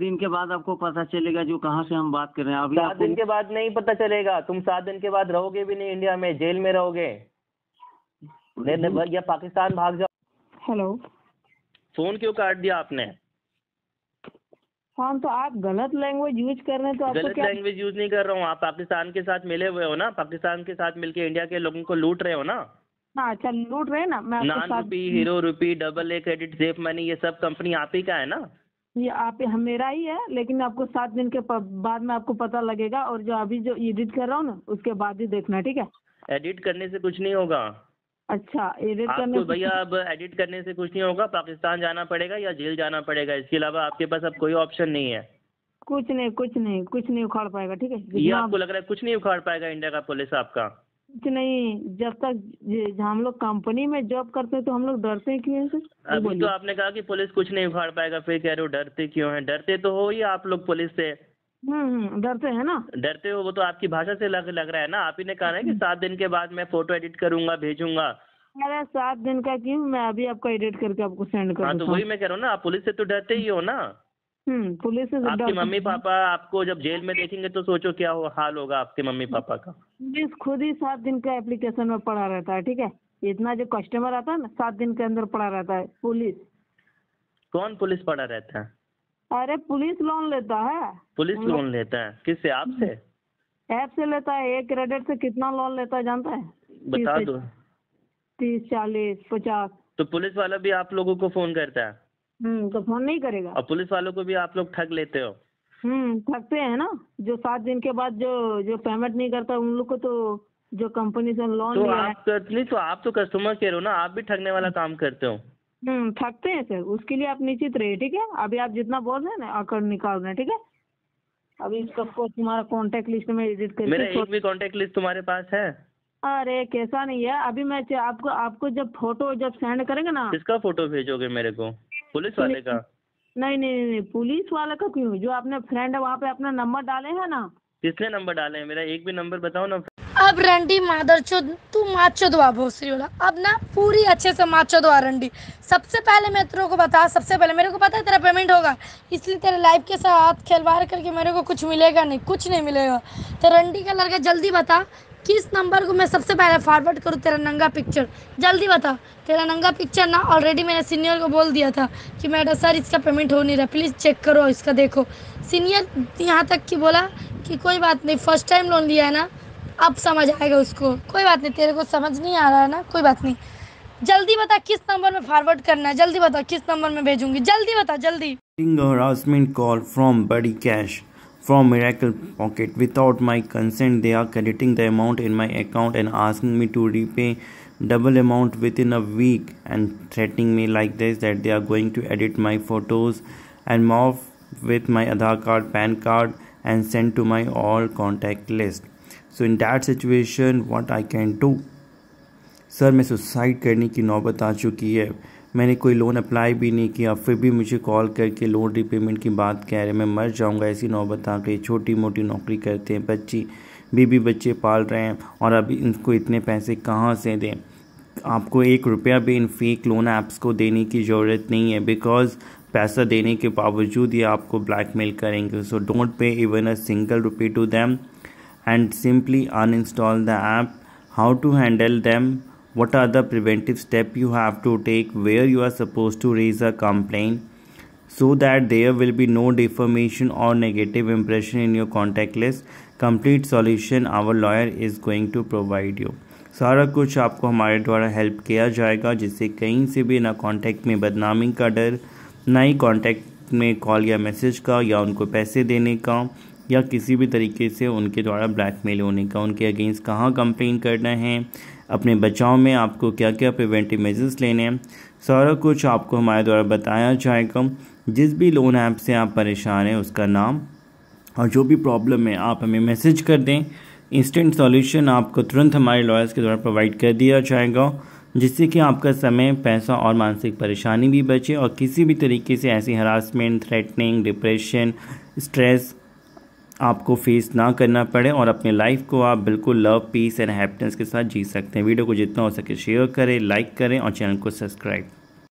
दिन के बाद आपको पता चलेगा जो कहाँ से हम बात कर रहे हैं। अभी 7 दिन के बाद नहीं पता चलेगा, तुम 7 दिन के बाद रहोगे भी नहीं इंडिया में, जेल में रहोगे या पाकिस्तान भाग जाओ। हेलो, फोन क्यों काट दिया आपने? हाँ तो आप गलत लैंग्वेज यूज कर रहे हैं, तो गलत लैंग्वेज यूज नहीं कर रहा हूँ। आप पाकिस्तान के साथ मिले हुए हो ना, पाकिस्तान के साथ मिलके इंडिया के लोगों को लूट रहे हो ना। हाँ अच्छा लूट रहे हैं ना। मैं नान रूपी, हीरो रूपी, AA क्रेडिट, सेफ मनी, ये सब कंपनी आप ही का है ना, ये आप मेरा ही है। लेकिन आपको 7 दिन के बाद में आपको पता लगेगा, और जो अभी जो एडिट कर रहा हूँ ना उसके बाद ही देखना, ठीक है? एडिट करने से कुछ नहीं होगा। अच्छा एडिट करने से भैया, अब एडिट करने से कुछ नहीं होगा, पाकिस्तान जाना पड़ेगा या जेल जाना पड़ेगा, इसके अलावा आपके पास अब कोई ऑप्शन नहीं है। कुछ नहीं उखाड़ पाएगा, ठीक है? ये आपको लग रहा है कुछ नहीं उखाड़ पाएगा इंडिया का पुलिस आपका? कुछ नहीं, जब तक हम लोग कंपनी में जॉब करते हैं तो हम लोग डरते हैं क्यों है? अभी तो आपने कहा कि पुलिस कुछ नहीं उखाड़ पाएगा, फिर कह रहे हो डरते क्यों हैं? डरते तो हो ही आप लोग पुलिस से। डरते हैं ना, डरते हो, वो तो आपकी भाषा से लग रहा है ना। आप ही ने कहा है कि 7 दिन के बाद मैं फोटो एडिट करूंगा, भेजूंगा। अरे 7 दिन का क्यों, मैं अभी आपको एडिट करके आपको सेंड कर दूंगा। तो वही मैं कह रहा हूँ ना, आप पुलिस से तो डरते ही हो ना। पुलिस से आपके मम्मी पापा आपको जब जेल में देखेंगे तो सोचो क्या हाल होगा आपके मम्मी पापा का। पुलिस खुद ही 7 दिन का एप्लीकेशन में पड़ा रहता है, ठीक है? इतना जो कस्टमर आता है ना 7 दिन के अंदर पड़ा रहता है। पुलिस कौन पुलिस पड़ा रहता है? अरे पुलिस लोन लेता है। पुलिस लोन लेता है किससे? आपसे, ऐप से लेता है। 1 क्रेडिट से कितना लोन लेता है जानता है? बता दो। 30, 40, 50। तो पुलिस वाला भी आप लोगों को फोन करता है? तो फोन नहीं करेगा। और पुलिस वालों को भी आप लोग ठग लेते हो? ठगते हैं ना, जो 7 दिन के बाद जो पेमेंट नहीं करता उन लोग को तो जो कंपनी से लोन तो आप तो कस्टमर केयर हो ना, आप भी ठगने वाला काम करते हो। ठगते हैं सर, उसके लिए आप निश्चित रहिए, ठीक है? अभी आप जितना बोल रहे हैं ना आकर निकालना, ठीक है? अभी सबको तुम्हारा कॉन्टेक्ट लिस्ट में एडिट करके। मेरा एक भी कॉन्टेक्ट लिस्ट तुम्हारे पास है? अरे कैसा नहीं है, अभी मैं आपको जब फोटो जब सेंड करेंगे ना। किसका फोटो भेजोगे मेरे को? पुलिस वाले का? नहीं, पुलिस वाले का क्यों, जो आपने फ्रेंड है वहाँ पे अपना नंबर डाले है ना। किसने नंबर डाले हैं? मेरा एक भी नंबर बताओ ना। अब रंडी मादरचोद, तू माचोद वा भोसड़ी वाला, अब ना पूरी अच्छे से माचोद वा रंडी। सबसे पहले मैं तेरे को बता, सबसे पहले मेरे को पता है तेरा पेमेंट होगा, इसलिए तेरे लाइफ के साथ खिलवाड़ करके मेरे को कुछ मिलेगा नहीं, कुछ नहीं मिलेगा। तो रंडी का लड़का जल्दी बता किस नंबर को मैं सबसे पहले फॉरवर्ड करूँ तेरा नंगा पिक्चर, जल्दी बता। तेरा नंगा पिक्चर ना ऑलरेडी मैंने सीनियर को बोल दिया था कि मैडम सर इसका पेमेंट हो नहीं रहा, प्लीज़ चेक करो इसका देखो। सीनियर यहाँ तक कि बोला कि कोई बात नहीं, फर्स्ट टाइम लोन लिया है ना, अब समझ आएगा उसको, कोई बात नहीं। तेरे को समझ नहीं आ रहा है ना, कोई बात नहीं, जल्दी बता किस नंबर में फॉरवर्ड करना है, जल्दी बता किस नंबर में भेजूंगी, जल्दी बता जल्दी। Harassment call from buddy cash from Miracle Pocket. Without my consent they are crediting the amount in my account and asking me to repay double amount within a week and threatening me like this that they are going to edit my photos and morph with my Aadhaar card, PAN card and send to my all contact list. So in that situation what I can do? Sir, मैं suicide करने की नौबत आ चुकी है, मैंने कोई loan apply भी नहीं किया, फिर भी मुझे कॉल करके लोन रीपेमेंट की बात कह रहे, मैं मर जाऊंगा ऐसी नौबत आ गई। छोटी मोटी नौकरी करते हैं, बीबी बच्चे पाल रहे हैं, और अभी इनको इतने पैसे कहाँ से दें? आपको 1 रुपया भी इन फेक लोन ऐप्स को देने की ज़रूरत नहीं है, बिकॉज़ पैसा देने के बावजूद ये आपको ब्लैकमेल करेंगे। So don't pay even a single rupee to them and simply uninstall the app. How to handle them? What are the preventive steps you have to take, where you are supposed to raise a complaint so that there will be no defamation or negative impression in your contact list? Complete solution our lawyer is going to provide you. सारा कुछ आपको हमारे द्वारा help किया जाएगा, जिससे कहीं से भी ना कॉन्टैक्ट में बदनामी का डर, ना ही कॉन्टैक्ट में कॉल या मैसेज का, या उनको पैसे देने का, या किसी भी तरीके से उनके द्वारा ब्लैकमेल होने का। उनके अगेंस्ट कहाँ कंप्लेन करना है, अपने बचाव में आपको क्या क्या प्रिवेंटिव मेजर्स लेने हैं, सारा कुछ आपको हमारे द्वारा बताया जाएगा। जिस भी लोन ऐप से आप परेशान हैं उसका नाम और जो भी प्रॉब्लम है आप हमें मैसेज कर दें, इंस्टेंट सॉल्यूशन आपको तुरंत हमारे लॉयर्स के द्वारा प्रोवाइड कर दिया जाएगा, जिससे कि आपका समय, पैसा और मानसिक परेशानी भी बचे, और किसी भी तरीके से ऐसी हरासमेंट, थ्रेटनिंग, डिप्रेशन, स्ट्रेस आपको फेस ना करना पड़े, और अपने लाइफ को आप बिल्कुल लव, पीस एंड हैप्पीनेस के साथ जी सकते हैं। वीडियो को जितना हो सके शेयर करें, लाइक करें और चैनल को सब्सक्राइब